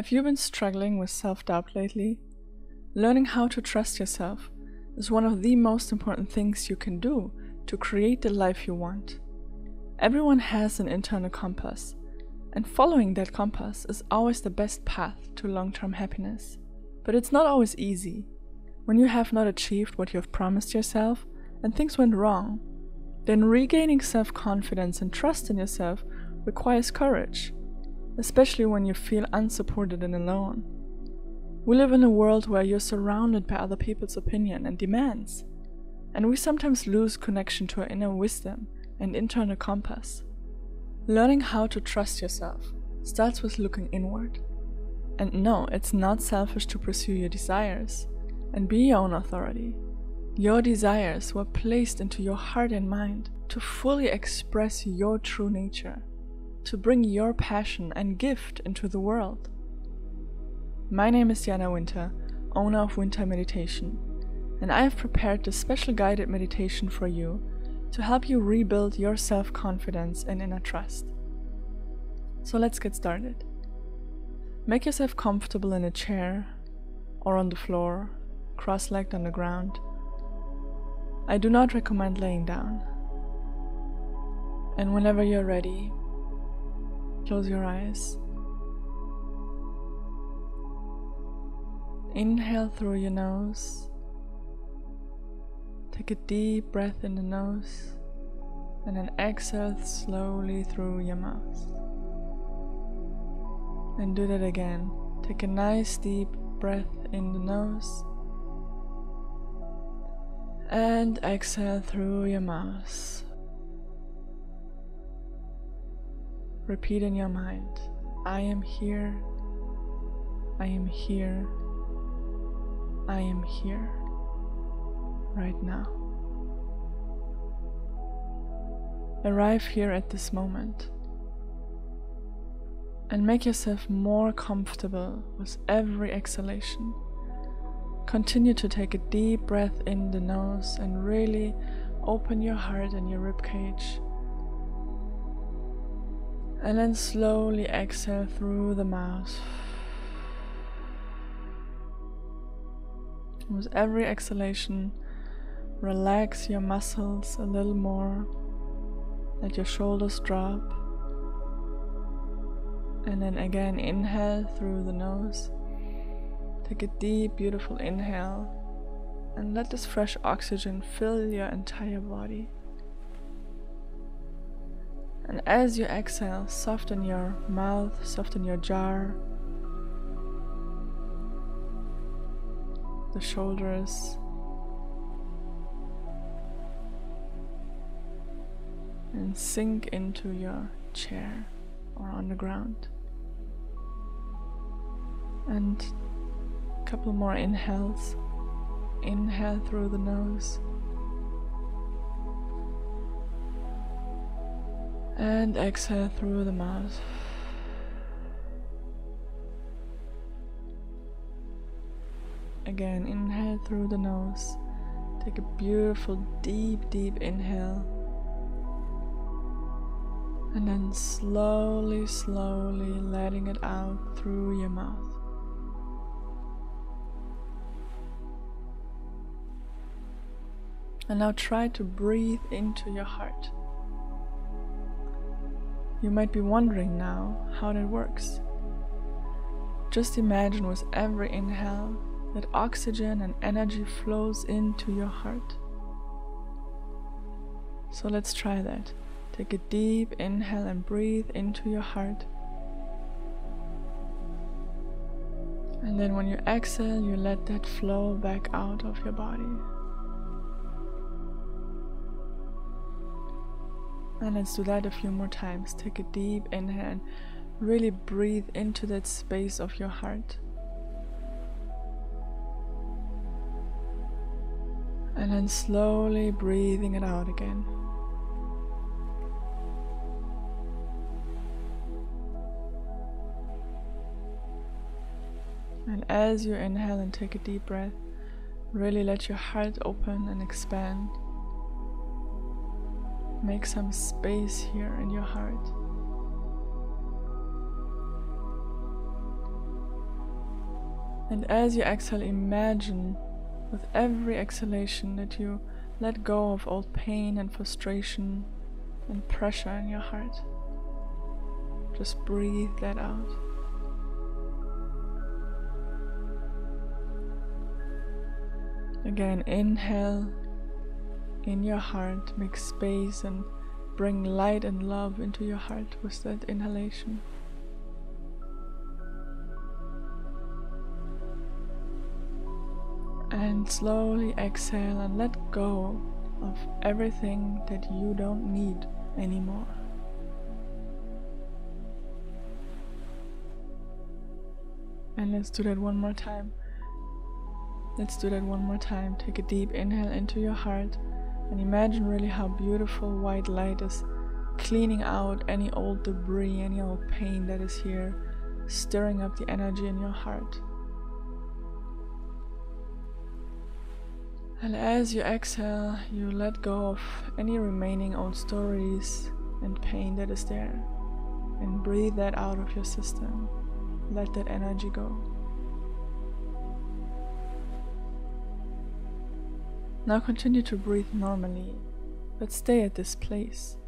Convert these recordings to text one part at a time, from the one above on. Have you been struggling with self-doubt lately? Learning how to trust yourself is one of the most important things you can do to create the life you want. Everyone has an internal compass, and following that compass is always the best path to long-term happiness. But it's not always easy. When you have not achieved what you have promised yourself and things went wrong, then regaining self-confidence and trust in yourself requires courage, especially when you feel unsupported and alone. We live in a world where you're surrounded by other people's opinion and demands, and we sometimes lose connection to our inner wisdom and internal compass. Learning how to trust yourself starts with looking inward. And no, it's not selfish to pursue your desires and be your own authority. Your desires were placed into your heart and mind to fully express your true nature, to bring your passion and gift into the world. My name is Diana Winter, owner of Winter Meditation, and I have prepared this special guided meditation for you to help you rebuild your self-confidence and inner trust. So let's get started. Make yourself comfortable in a chair or on the floor, cross-legged on the ground. I do not recommend laying down. And whenever you're ready, close your eyes. Inhale through your nose. Take a deep breath in the nose and then exhale slowly through your mouth. And do that again. Take a nice deep breath in the nose and exhale through your mouth. Repeat in your mind, I am here, I am here, I am here, right now. Arrive here at this moment and make yourself more comfortable with every exhalation. Continue to take a deep breath in the nose and really open your heart and your ribcage. And then slowly exhale through the mouth. With every exhalation, relax your muscles a little more. Let your shoulders drop. And then again, inhale through the nose. Take a deep, beautiful inhale. And let this fresh oxygen fill your entire body. And as you exhale, soften your mouth, soften your jaw, the shoulders, and sink into your chair or on the ground. And a couple more inhales. Inhale through the nose. And exhale through the mouth. Again, inhale through the nose. Take a beautiful, deep, deep inhale. And then slowly, slowly letting it out through your mouth. And now try to breathe into your heart. You might be wondering now how that works. Just imagine with every inhale that oxygen and energy flows into your heart. So let's try that. Take a deep inhale and breathe into your heart. And then when you exhale, you let that flow back out of your body. And let's do that a few more times. Take a deep inhale and really breathe into that space of your heart. And then slowly breathing it out again. And as you inhale and take a deep breath, really let your heart open and expand. Make some space here in your heart. And as you exhale, imagine with every exhalation that you let go of all pain and frustration and pressure in your heart. Just breathe that out. Again, inhale in your heart, make space and bring light and love into your heart with that inhalation. And slowly exhale and let go of everything that you don't need anymore. And let's do that one more time. Let's do that one more time. Take a deep inhale into your heart and imagine really how beautiful white light is cleaning out any old debris, any old pain that is here, stirring up the energy in your heart. And as you exhale, you let go of any remaining old stories and pain that is there. And breathe that out of your system. Let that energy go. Now continue to breathe normally, but stay at this place.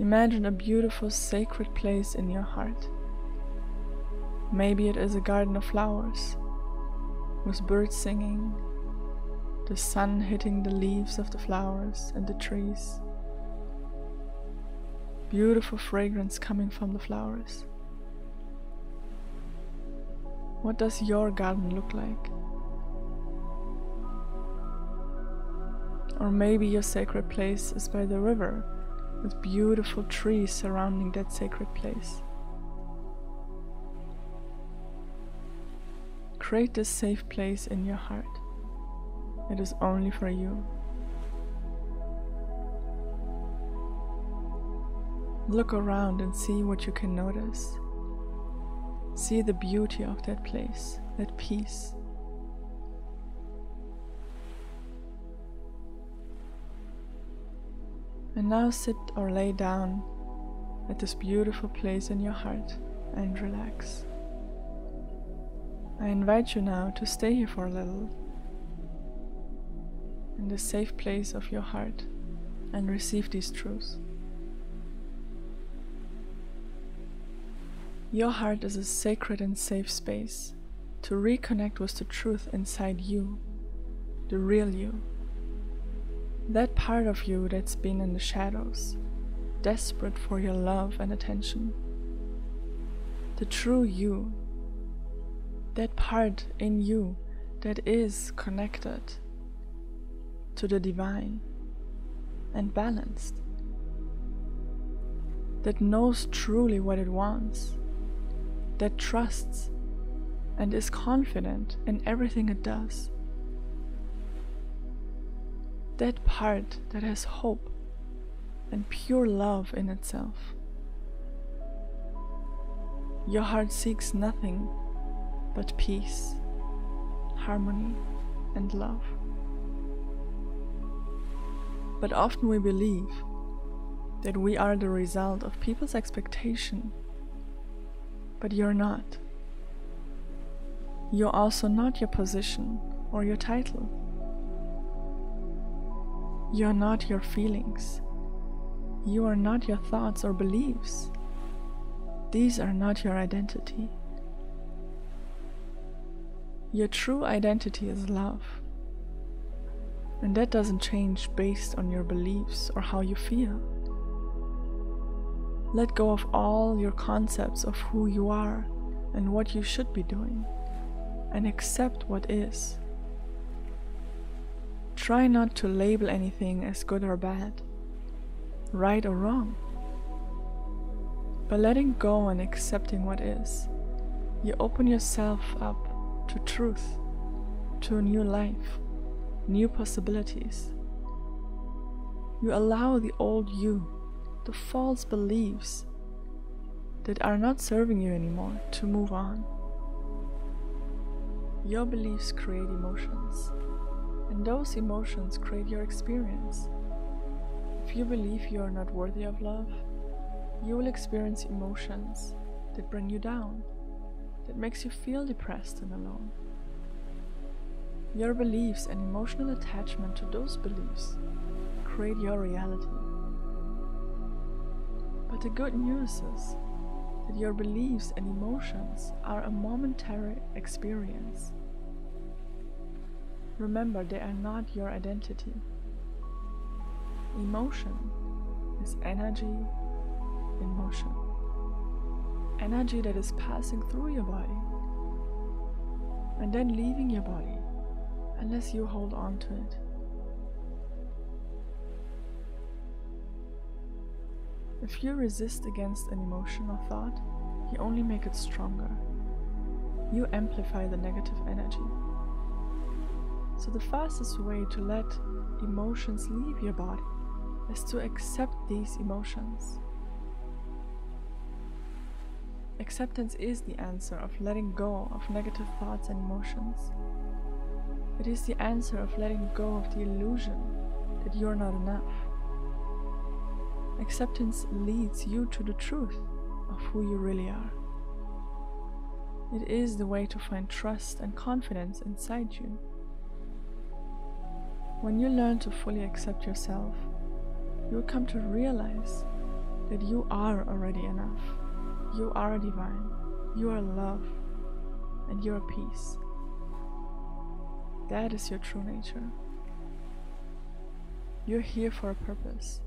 Imagine a beautiful, sacred place in your heart. Maybe it is a garden of flowers, with birds singing, the sun hitting the leaves of the flowers and the trees. Beautiful fragrance coming from the flowers. What does your garden look like? Or maybe your sacred place is by the river, with beautiful trees surrounding that sacred place. Create this safe place in your heart. It is only for you. Look around and see what you can notice. See the beauty of that place, that peace. And now sit or lay down at this beautiful place in your heart and relax. I invite you now to stay here for a little, in the safe place of your heart, and receive these truths. Your heart is a sacred and safe space to reconnect with the truth inside you, the real you. That part of you that's been in the shadows, desperate for your love and attention. The true you, that part in you that is connected to the divine and balanced, that knows truly what it wants, that trusts and is confident in everything it does. That part that has hope and pure love in itself. Your heart seeks nothing but peace, harmony, and love. But often we believe that we are the result of people's expectation, but you're not. You're also not your position or your title. You are not your feelings. You are not your thoughts or beliefs. These are not your identity. Your true identity is love. And that doesn't change based on your beliefs or how you feel. Let go of all your concepts of who you are and what you should be doing, and accept what is. Try not to label anything as good or bad, right or wrong. By letting go and accepting what is, you open yourself up to truth, to a new life, new possibilities. You allow the old you, the false beliefs that are not serving you anymore, to move on. Your beliefs create emotions. And those emotions create your experience. If you believe you are not worthy of love, you will experience emotions that bring you down, that makes you feel depressed and alone. Your beliefs and emotional attachment to those beliefs create your reality. But the good news is that your beliefs and emotions are a momentary experience. Remember, they are not your identity. Emotion is energy in motion. Energy that is passing through your body and then leaving your body unless you hold on to it. If you resist against an emotion or thought, you only make it stronger. You amplify the negative energy. So the fastest way to let emotions leave your body is to accept these emotions. Acceptance is the answer of letting go of negative thoughts and emotions. It is the answer of letting go of the illusion that you are not enough. Acceptance leads you to the truth of who you really are. It is the way to find trust and confidence inside you. When you learn to fully accept yourself, you will come to realize that you are already enough. You are divine, you are love, and you are peace. That is your true nature. You're here for a purpose.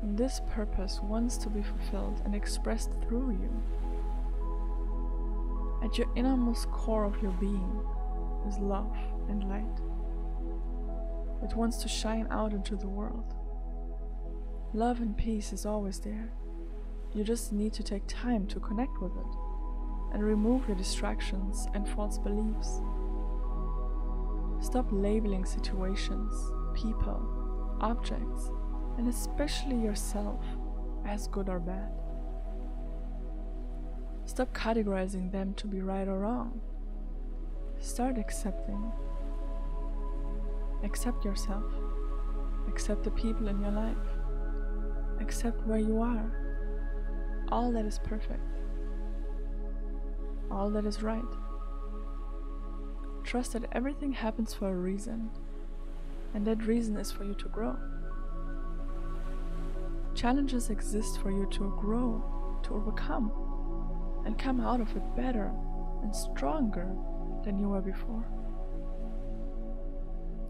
And this purpose wants to be fulfilled and expressed through you. At your innermost core of your being is love and light. It wants to shine out into the world. Love and peace is always there. You just need to take time to connect with it and remove your distractions and false beliefs. Stop labeling situations, people, objects, and especially yourself as good or bad. Stop categorizing them to be right or wrong. Start accepting. Accept yourself. Accept the people in your life. Accept where you are. All that is perfect. All that is right. Trust that everything happens for a reason, and that reason is for you to grow. Challenges exist for you to grow, to overcome, and come out of it better and stronger than you were before.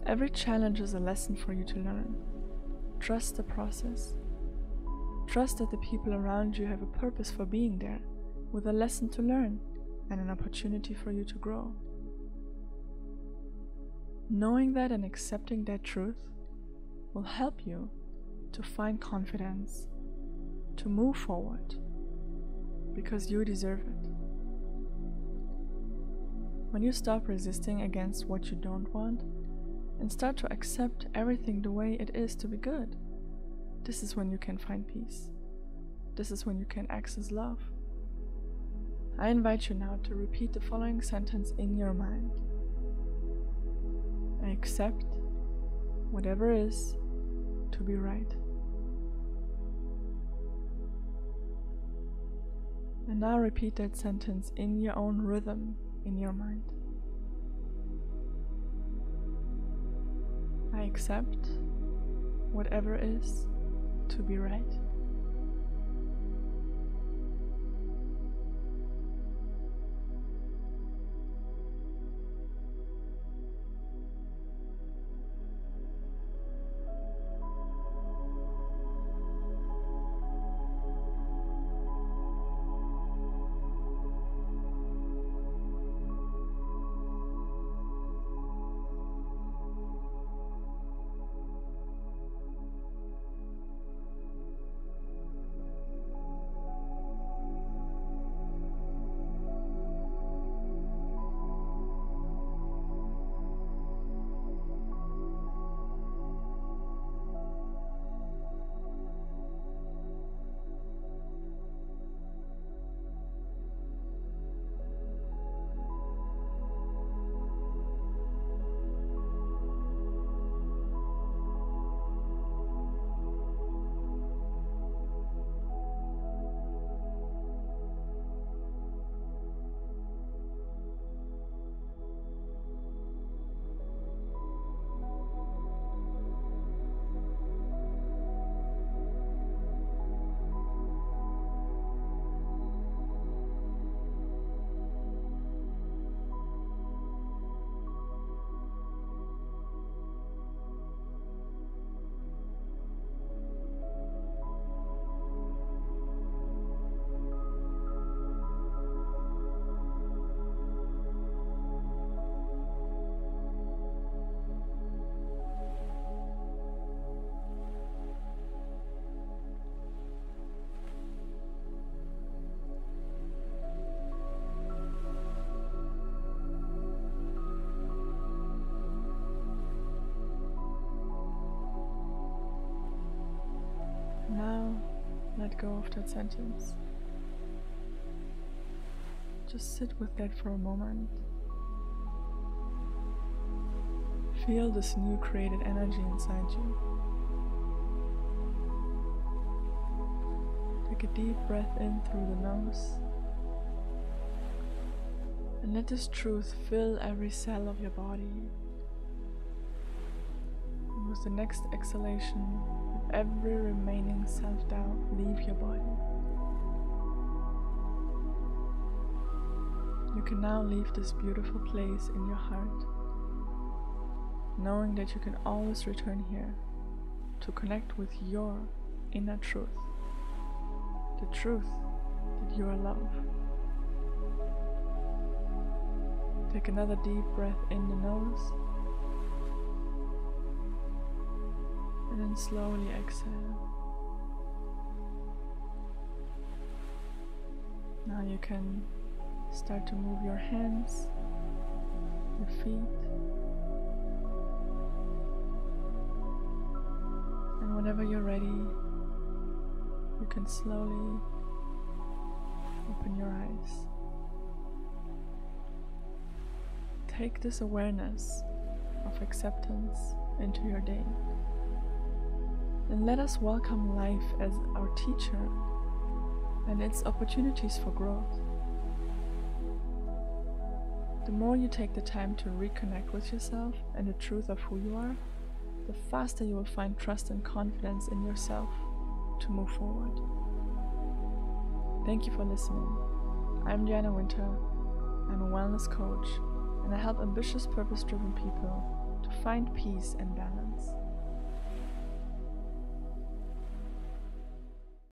Every challenge is a lesson for you to learn. Trust the process. Trust that the people around you have a purpose for being there, with a lesson to learn and an opportunity for you to grow. Knowing that and accepting that truth will help you to find confidence, to move forward, because you deserve it. When you stop resisting against what you don't want and start to accept everything the way it is to be good, this is when you can find peace. This is when you can access love. I invite you now to repeat the following sentence in your mind. I accept whatever is to be right. And now repeat that sentence in your own rhythm in your mind. I accept whatever is to be right. let go of that sentence. Just sit with that for a moment. Feel this new created energy inside you. Take a deep breath in through the nose. And let this truth fill every cell of your body. And with the next exhalation, let every remaining self-doubt leave your body. You can now leave this beautiful place in your heart, knowing that you can always return here to connect with your inner truth, the truth that you are love. Take another deep breath in the nose, and then slowly exhale. Now you can start to move your hands, your feet, and whenever you're ready, you can slowly open your eyes. Take this awareness of acceptance into your day, and let us welcome life as our teacher and its opportunities for growth. The more you take the time to reconnect with yourself and the truth of who you are, the faster you will find trust and confidence in yourself to move forward. Thank you for listening. I'm Diana Winter. I'm a wellness coach, and I help ambitious, purpose-driven people to find peace and balance.